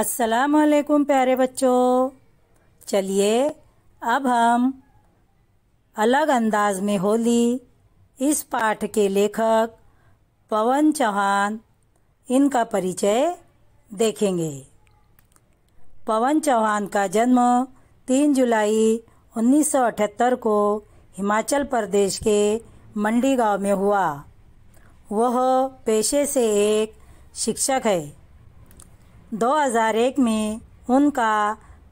अस्सलाम वालेकुम प्यारे बच्चों, चलिए अब हम अलग अंदाज में होली इस पाठ के लेखक पवन चौहान, इनका परिचय देखेंगे। पवन चौहान का जन्म 3 जुलाई 1978 को हिमाचल प्रदेश के मंडी गांव में हुआ। वह पेशे से एक शिक्षक है। 2001 में उनका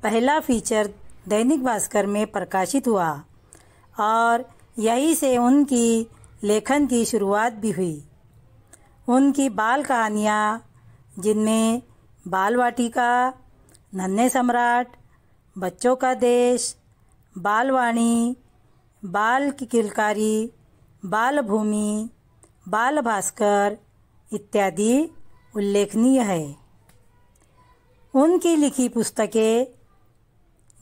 पहला फीचर दैनिक भास्कर में प्रकाशित हुआ और यहीं से उनकी लेखन की शुरुआत भी हुई। उनकी बाल कहानियाँ, जिनमें बाल वाटिका, नन्हे सम्राट, बच्चों का देश, बालवाणी, बाल की किलकारी, बाल भूमि, बाल भास्कर इत्यादि उल्लेखनीय है। उनकी लिखी पुस्तकें,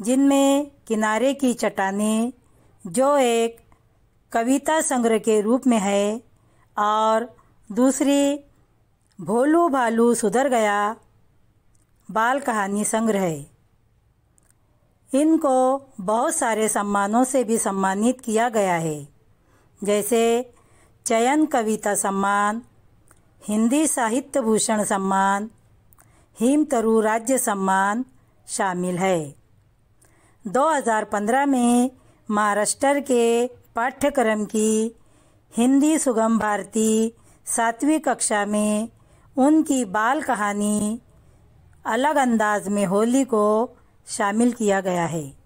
जिनमें किनारे की चट्टानें, जो एक कविता संग्रह के रूप में है, और दूसरी भोलू भालू सुधर गया बाल कहानी संग्रह है। इनको बहुत सारे सम्मानों से भी सम्मानित किया गया है, जैसे चयन कविता सम्मान, हिंदी साहित्य भूषण सम्मान, हेमतरु राज्य सम्मान शामिल है। 2015 में महाराष्ट्र के पाठ्यक्रम की हिंदी सुगम भारती 7वीं कक्षा में उनकी बाल कहानी अलग अंदाज में होली को शामिल किया गया है।